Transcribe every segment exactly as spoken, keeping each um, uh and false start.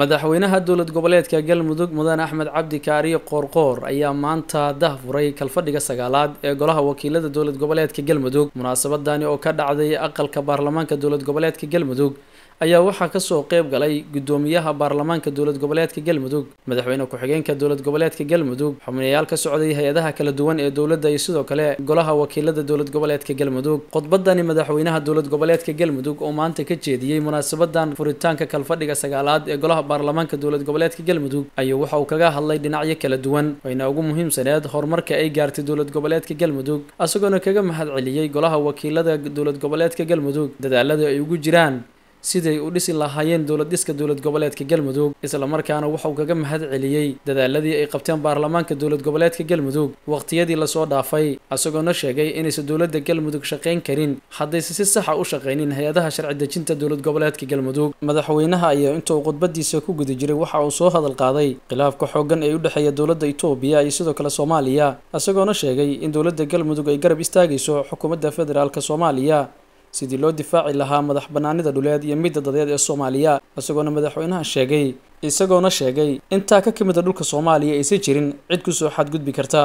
madaxweynaha dowlad goboleedka Galmudug mudan Axmed Cabdi Kaariye Qorqoor ayaa maanta dahfuray kalfadhiga sagaalaad ee golaha wakiilada dowlad goboleedka Galmudug. Munaasabadani oo ka dhacday aqalka baarlamaanka dowlad goboleedka Galmudug ayaa waxaa ka soo qayb galay gudoomiyaha baarlamaanka dowlad goboleedka Galmudug, madaxweyne ku-xigeenka dowlad goboleedka Galmudug, xubnayaal ka socday hay'adaha kala duwan ee dowladda iyo sidoo kale golaha wakiilada dowlad goboleedka Galmudug. Khudbadani madaxweynaha dowlad goboleedka Galmudug oo maanta ka jeediyay munaasabadan furitaanka kalfadhiga sagaalaad ee golaha baarlamaanka dowlad goboleedka Galmudug ayaa waxa uu kaga hadlay dhinacyo kala duwan oo ugu muhiimsaneed horumarka ay gaartay dowlad goboleedka Galmudug, asagoo kaga mahad celiyay golaha wakiilada dowlad goboleedka Galmudug dadaalada ay ugu jiraan siday u dhisi lahaayeen dowlad dhiska dowlad goboleedka Galmudug, isla markaana waxa uu kaga mahad celiyay dadaaladii ay qabteen baarlamaanka dowlad goboleedka Galmudug waqtiyadii la soo dhaafay, asagoo sheegay in aysan dowladda Galmudug shaqayn karin haddaysan si sax ah u shaqaynin hay'adaha sharci dejinta dowlad goboleedka Galmudug. Madaxweynaha ayaa intuu khudbadiisa ku guda jiray waxa uu soo hadal qaaday khilaafka xooggan ee u dhaxeeya dowladda Itoobiya iyo sidoo kale Soomaaliya, asagoo sheegay in dowladda Galmudug ay garab istaagayso xukuumadda federaalka Soomaaliya sidii loo difaaci lahaa madaxbanaanida dhuleed iyo midda dadeed ee Soomaaliya, asagoo madaxweynaha sheegay isagoo sheegay inta ka kamid dhulka Soomaaliya aysan jirin cid ku soo xad gudbi karta.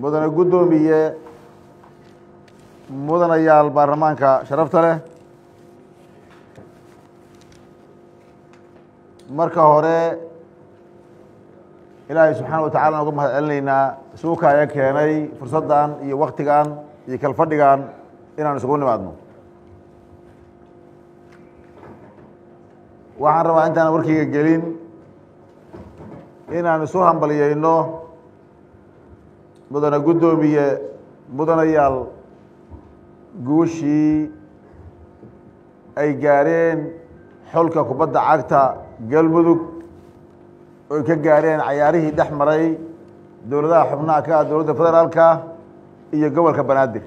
mudane gudoomiye mudanayaal baarlamaanka sharafta leh, marka hore Ilaahay subxaanahu wa ta'aala uga mahad celinaynaa suuqa ay keenay fursadan iyo waqtigan iyo kalfadhigan inaan isugu nimaadno. Waxaan rabaa intaan warkayga gelin inaan isu hambaliyeyno mudane gudoomiye mudanayaal guushii ay gaareen xulka kubadda cagta Galmudug oo ka gaareen cayaarihii dhex maray dowladaha xubnaha ka ah dowladda federaalka iyo gobolka Banaadir.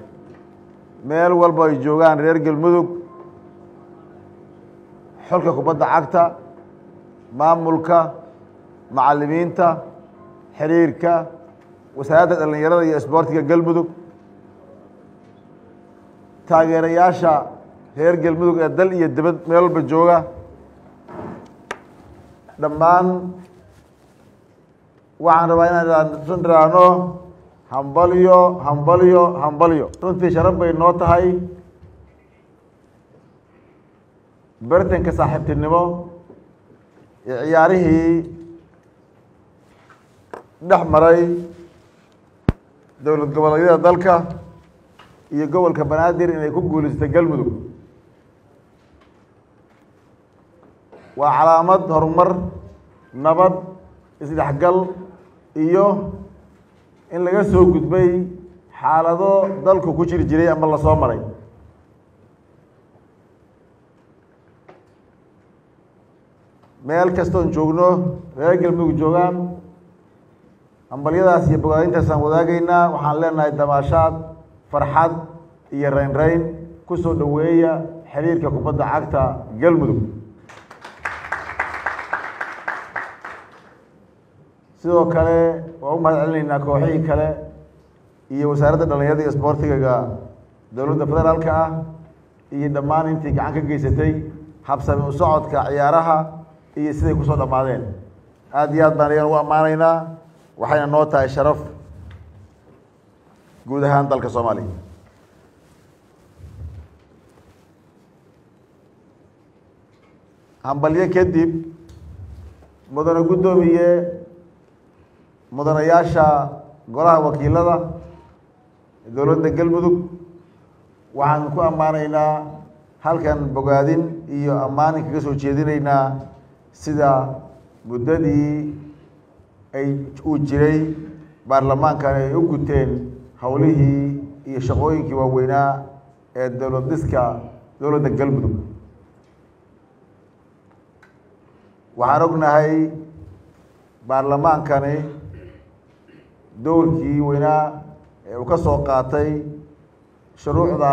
meel walba ay joogaan reer Galmudug xulka kubadda cagta, maamulka, macallimiinta, xiriirka, wasaaradda dhalinyarada iyo isboortiga Galmudug, taageerayaasha reer Galmudug ee dal iyo dibad meel walba jooga, dhammaan waxaan rabaa inaan raano hambalyo hambalyo hambalyo runtii sharaf bay noo tahay bartanka saaxiibtinimo ee ciyaarihii dhex maray dowlad goboleedyada dalka iyo gobolka Banaadir inay ku guulaystay Galmudug. waa calaamad horumar, nabad, isdhexgal iyo in laga soo gudbay xaalado dalku ku jiri jiray ama la soo maray. meel kastoon joogno reer Galmudug joogaan hambalyadaas iyo bogaadintaasaan wadaagaynaa. waxaan leenahay damaashaad, farxad iyo raynrayn ku soo dhoweeya xiriirka kubadda cagta Galmudug. sidoo kale waa u mahad celinaynaa kooxihii kale iyo wasaaradda dhalinyarada iyo isboortiga dowladda federaalka ah iyo dhammaan intii gacan ka geysatay habsami u socodka ciyaaraha iyo siday kusoo dhammaadeen. aad iyo aad baan iyaga ugu ammaanaynaa, waxayna noo tahay sharaf guud ahaan dalka Soomaaliya. hambalyo kadib mudane gudoomiye mudanayaasha golaha wakiilada dowladda Galmudug waxaan ku ammaanaynaa halkan bogaadin iyo ammaan kaga soo jeedinaynaa sida muddadii ay u jiray baarlamaanka ay u guteen hawlihii iyo shaqooyinkii waaweynaa ee dowlad dhiska dowladda Galmudug. waxaan ognahay baarlamaankani doorkii weynaa ee uu ka soo qaatay shuruucda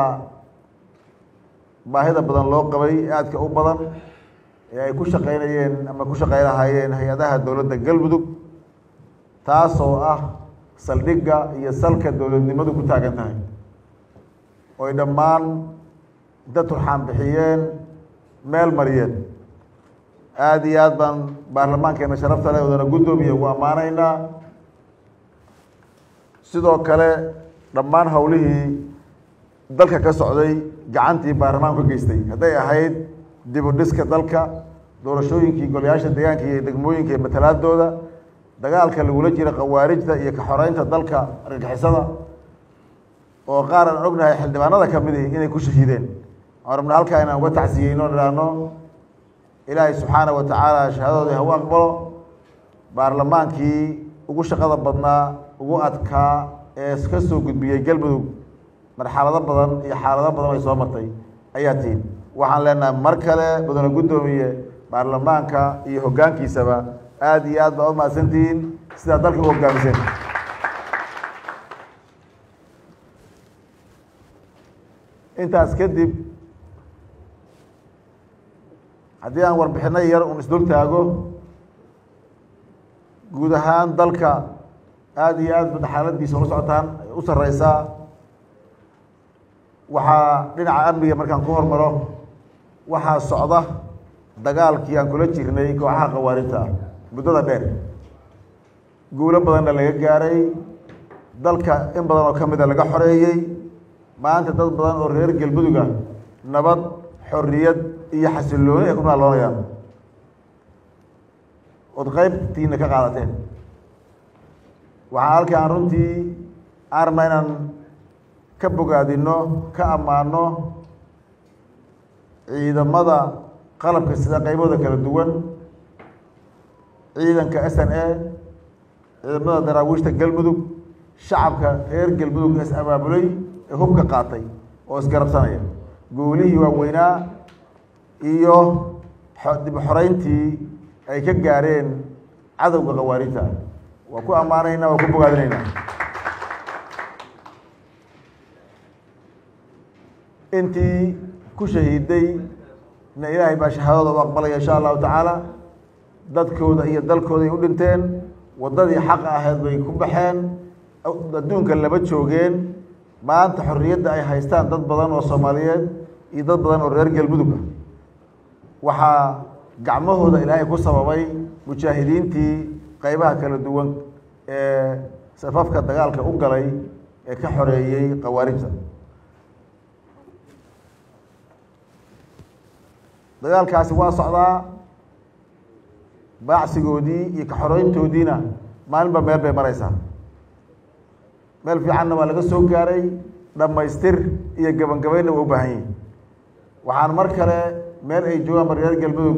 baahida badan loo qabay aadka u badan ee ay ku shaqaynayeen ama ku shaqaynaayeen hay'adaha dowladda Galmudug, taasoo ah saldhigga iyo salka dowladnimadu ku taagan tahay oo ay dhammaan dadku xambixiyeen meel mariyeen. aad iyo aad baan baarlamaankeena sharafta leh wadana gudoomiyo waa maanaynaa sidoo kale dhammaan hawlihii dalka ka socday gacantii baarlamaanka geystay haday ahayd dib u dhiska dalka doorashooyinkii golayaasha deegaanka iyo degmooyinka matalaadooda dagaalka lagula jira qawaarijta iyo ka xoreynta dalka argagixisada oo qaar aan ognahay xildhibaanada kamid inay ku shahiideen arabna halka inaan uga tacsiyeyno dharaano ilaahay subhanahu wa ta'ala shahadada hawa aqbalo baarlamaankii ugu shaqada badnaa ugu adkaa ee iska soo gudbiyay Galmudug marxalado badan iyo xaalado badan ay soo martay ayaatiin waxaan leenahay mar kale badana gudoomiye baarlamaanka iyo hoggaankiisaba aad iyo aad baa u maasantiin sida dalka u hoggaamisan intaas kadib haddii aan warbixino yar uun isdul taago guud ahaan dalka aad iyo aad ba xaaladdiisa u socotaan u sarreysaa waxaa dhinaca amniga markaan ku hormaro waxaa socda dagaalkii aan kula jirnay kooxaha qawaarijta muddada dheer guulo badanna laga gaaray dalka in badan oo ka mid a laga xoreeyey maanta dad badan oo reer Galmudug ah nabad xorriyad iyo xasilooni ay ku noolaayaan oo qaybtiina ka qaadateen waxa halkaan runtii armaynaan ka bogaadino ka amaano ciidamada qalabka sida qaybooda kala duwan ciidanka S N A ciidamada daraawiishta Galmudug shacabka reer Galmudug is abaabulay ee hubka qaatay oo isgarabsanaya goolihii waaweynaa iyo dib xoreyntii ay ka gaareen cadawga qawaarijta waa ku amaanaynaa waa ku bogaadinaynaa intii ku shahiiday na ilaahay baa shahadada u aqbalaya insha allahu tacaala dadkooda iyo dalkooda ay u dhinteen waddadii xaqa ahayd bay ku baxeen adduunka laba joogeen maanta xorriyadda ay haystaan dad badan oo soomaaliyeed iyo dad badan oo reer Galmudug ah waxaa gacmahooda ilaahay ku sababay mujaahidiintii qaybaha kala duwan ee safafka dagaalka u galay ee ka xoreeyay qawaarijta dagaalkaasi waa socdaa baacsigoodii iyo ka xoreyntoodiina maalinba meel bay maraysaa meel fiicanna waa laga soo gaaray dhammaystir iyo gabagabaynna waa u baahan yihiin waxaan mar kale meel ay joogaan reer Galmudug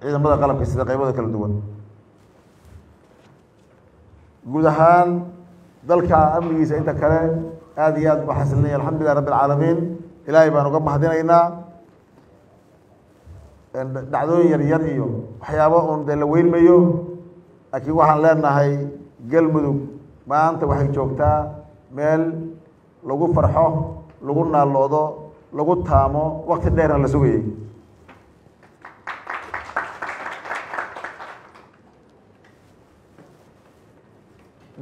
ciidamada qalabka sida qaybada kala duwan guud ahaan dalka amnigiisa inta kale aad iyo aad baa xasilinaya alxamdulillahi rabbil caalamiin ilaahay baan uga mahadinaynaa dhacdooyin yar yar iyo waxyaabo uun dee la weynmayo laakiin waxaan leenahay Galmudug maanta waxay joogtaa meel lagu farxo lagu naaloodo lagu taamo waqti dheerna la sugayay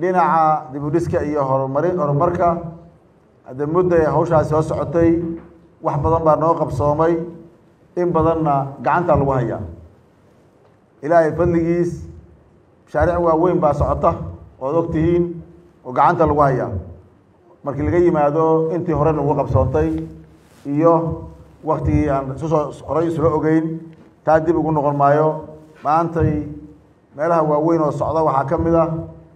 dhinaca dib u dhiska iyo horumarin horumarka hadda muddo ay hawshaasi soo socotay wax badan baa noo qabsoomay in badanna gacanta lagu hayaa ilaahay fadligiis mashaariic waaweyn baa socota oo og tihiin oo gacanta lagu hayaa markii laga yimaado intii hore lagu qabsoontay iyo waqtigii aan soo horay isla ogeyn taa dib ugu noqon maayo maantay meelaha waaweyn oo socda waxaa ka mid ah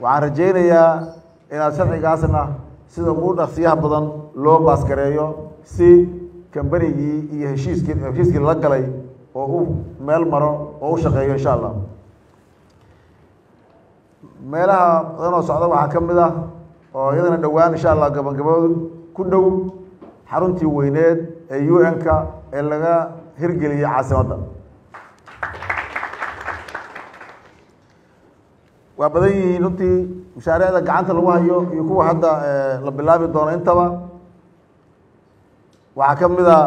waxaan rajeynayaa in sharcigaasna sida ugu dhaqsiyaha badan loo baaskareeyo si kambarigi iyo heshiiskii heshiiskii la galay oo uu meel maro oo u shaqeeyo insha Allah meelaha dadana socda waxa kamid ah oo iyadana dhawaan insha Allah gaban gaban ku dhow xaruntii weyneed ee U N ka ee laga hirgeliyay caasimada وأبدي ننتي مشاريع الجعانة اللي هو يكون هذا لبلا بدون انتبه وعكم إذا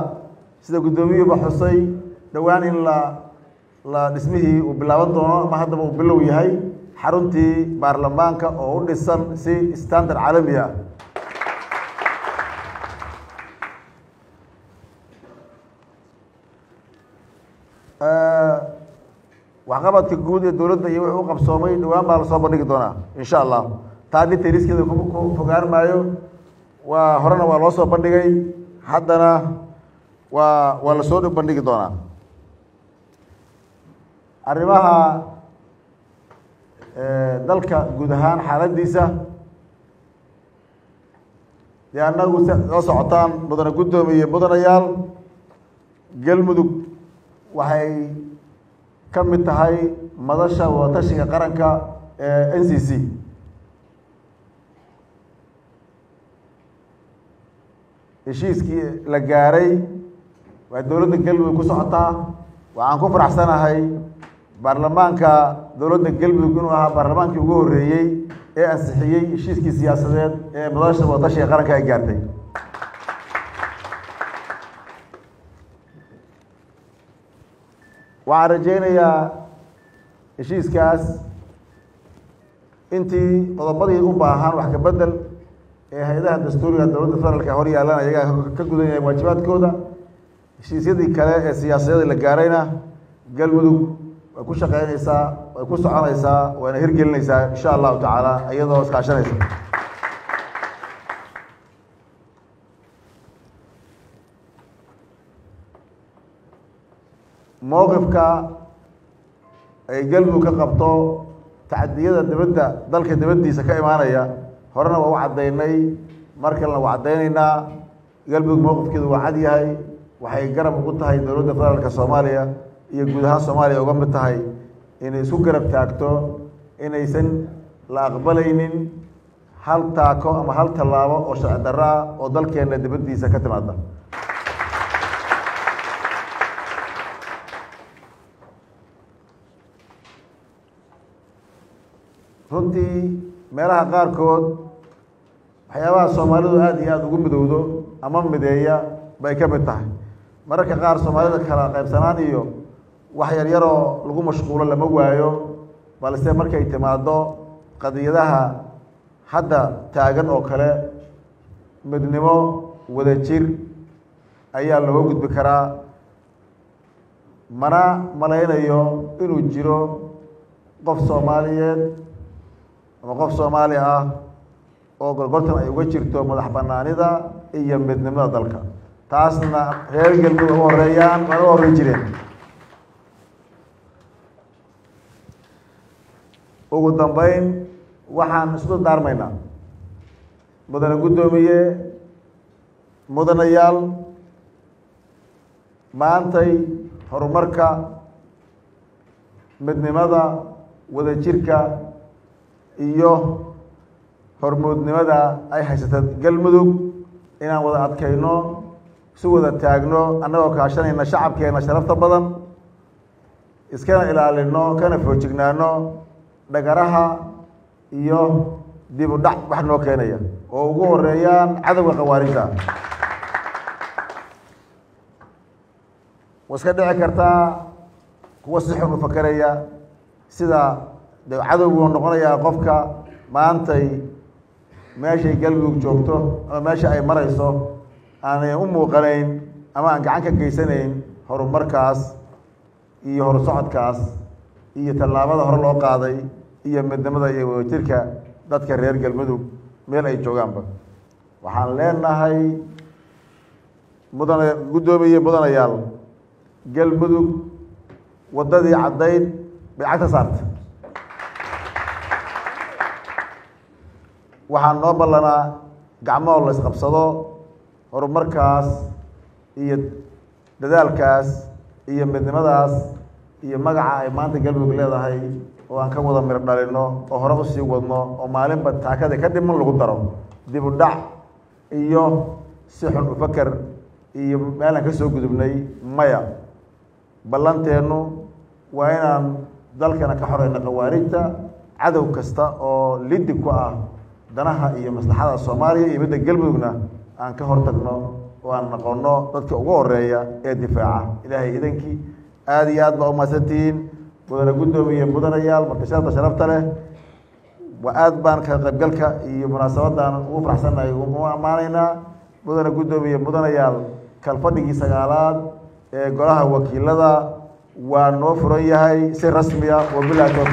سيد قدومي بحصي دواني لا لا نسميه وبلا بدون ما هذا وبلو يهاي حرنتي برلمان كأول لسان سي ستاندر عالمية وعقبت الجود الدولة يوم قبل صومي دوام على صوبني كدونا إن شاء الله تاني تريس كده كم فقار مايو وهرنا والوصل بندق أي حدنا والوصل بندق كدونا أربعة ذلك جودهان حالات ديسة لأننا وصعتان بدنا جودهم يبدنا يال قلمدوك وهاي كم التهاي مدرسة وتشيك قرنك N C C إشيسكي لجاري والدولة القلب يكون صحتها وعن كفر أحسنها هاي برلمان كدولة القلب يكونها برلمان كيقول ريي إيه أنسحيي إشيسكي سياسات مدرسة وتشيك قرنك إيجابي waxaan rajeynayaa heshiiskaas intii qodobadii u baahan wax ka bedel ee hay'adaha dastuuriga dowladda federaalka hor yaalanaya ayaga ka gudanaya waajibaadkooda heshiisyadii kale ee siyaasadda la gaarayna galmudug way ku shaqeynaysaa way ku soconaysaa wayna hirgelinaysaa insha allahu tacaala iyadoo iska kaashanaysa موقفك قلبك قبطو تعديات الدبدة ذلك الدبدة سكاي معايا هرنا وعديناي مركلنا وعدينا قلبك موقف كده وعادي هاي وحيقرب قلت هاي دولة فدرالك الصومالية يجودها الصومالية وقمت هاي إن سكر بتاعته إن يسن لا أقبلين هل تاكو أم هل تلابا أو شرع درا أو ذلك إن الدبدة سكت معانا runtii meelaha qaar kood waxyaabaha Soomaalidu aad iyo aad ugu midowdo ama mideeya bay ka mid tahay mararka qaar Soomaalida kala qaybsanaan iyo wax yar yar oo lagu mashquulo lama waayo balse marka ay timaado qadiyadaha hadda taagan oo kale midnimo wada jir ayaa loo gudbi karaa mana malaynayo inuu jiro qof Soomaaliyeed ama qof Soomaali ah oo gorgortan ay uga jirto madax banaanida iyo midnimada dalka taasna reer galbeed oo horeeyaan ma hore jireen ugu dambeyn waxaan isku daarmaynaa mudane gudoomiye mudanayaal maantay horumarka midnimada wada jirka iyo hormuudnimada ay haysato galmudug inaan wada adkayno si wada taagno annagoo kaashanayna shacabkeena sharafta badan iskana ilaalino kana foojignaano dhagaraha iyo dib u dhac wax noo keenaya oo ugu horeeyaan cadawga qawaarida waska dhici kartaa kuwa si xun u fakaraya sida cadowgu noqonayaa qofka maantay meeshay galmudug joogto ama meesha ay marayso aanay u muuqanayn ama aan gacan ka geysanayn horumarkaas iyo horusocodkaas iyo tallaabada hore loo qaaday iyo midnimada iyo wadajirka dadka reer galmudug meel ay joogaanba waxaan leenahay mudane guddoomiye mudanayaal galmudug wadadii caddayd باعتصرت waxaan noo ballanaa gacmo la isqabsado horumarkaas iyo dadaalkaas iyo midnimadaas iyo magaca ay maanta Galmudug leedahay oo aan ka wada mir dhalino oo hore u sii wadno oo maalinba taakada ka dhiman lagu daro dib u dhac iyo si xun u fakar iyo meel aan ka soo gudubnay maya ballanteenu waa inaan dalkana ka xoreyno qawaariinta cadow kasta oo liddi ku ah danaha iyo maslaxada Soomaaliya iyo midda Galmudugna aan ka hortagno oo aan noqono dadka ugu horeeya ee difaaca Ilaahay idanki aad iyo aad baa maasaatiin mudana gudoomiye mudanayaal markashaad sharafta leh wa aad baan ka qaybgalka iyo munaasabadan ugu faraxsanahay ugu amaanayna mudana gudoomiye mudanayaal kalfadhigi sagaalaad ee golaha wakiilada waa noo furan yahay si rasmi ah oo bilaa